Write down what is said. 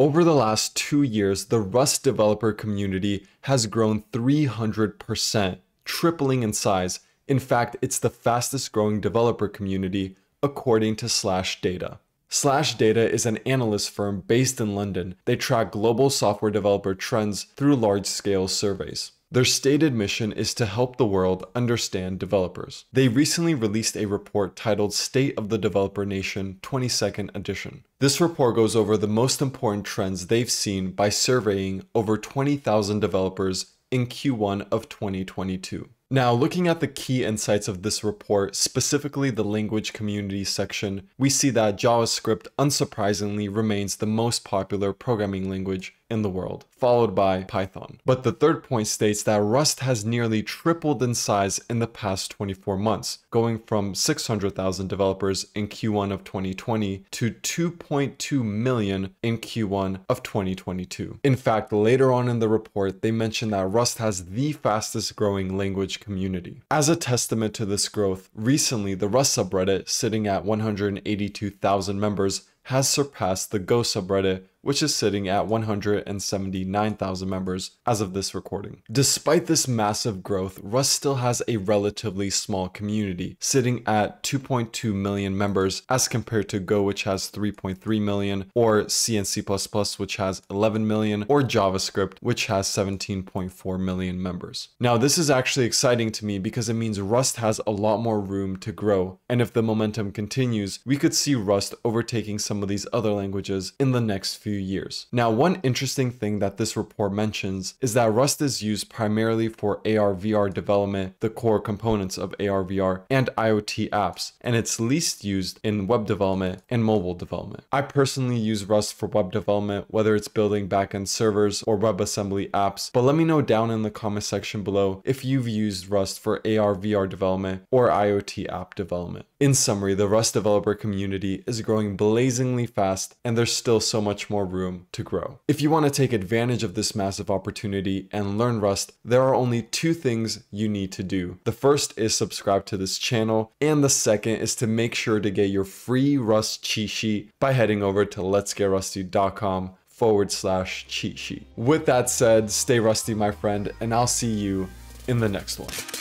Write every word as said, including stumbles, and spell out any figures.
Over the last two years, the Rust developer community has grown three hundred percent, tripling in size. In fact, it's the fastest growing developer community, according to SlashData. SlashData is an analyst firm based in London. They track global software developer trends through large-scale surveys. Their stated mission is to help the world understand developers. They recently released a report titled State of the Developer Nation twenty-second Edition. This report goes over the most important trends they've seen by surveying over twenty thousand developers in Q one of twenty twenty-two. Now, looking at the key insights of this report, specifically the language community section, we see that JavaScript, unsurprisingly, remains the most popular programming language in the world, followed by Python. But the third point states that Rust has nearly tripled in size in the past twenty-four months, going from six hundred thousand developers in Q one of twenty twenty to two point two million in Q one of twenty twenty-two. In fact, later on in the report, they mentioned that Rust has the fastest growing language community. As a testament to this growth, recently the Rust subreddit, sitting at one hundred eighty-two thousand members, has surpassed the Go subreddit, which is sitting at one hundred seventy-nine thousand members as of this recording. Despite this massive growth, Rust still has a relatively small community, sitting at two point two million members as compared to Go, which has three point three million, or C and C plus plus, which has eleven million, or JavaScript, which has seventeen point four million members. Now, this is actually exciting to me because it means Rust has a lot more room to grow, and if the momentum continues, we could see Rust overtaking some of these other languages in the next few years. Now, one interesting thing that this report mentions is that Rust is used primarily for A R V R development, the core components of A R V R, and IoT apps, and it's least used in web development and mobile development. I personally use Rust for web development, whether it's building backend servers or WebAssembly apps, but let me know down in the comment section below if you've used Rust for A R V R development or IoT app development. In summary, the Rust developer community is growing blazingly fast, and there's still so much more room to grow. If you want to take advantage of this massive opportunity and learn Rust, there are only two things you need to do. The first is subscribe to this channel, and the second is to make sure to get your free Rust cheat sheet by heading over to letsgetrusty.com forward slash cheat sheet. With that said, stay rusty, my friend, and I'll see you in the next one.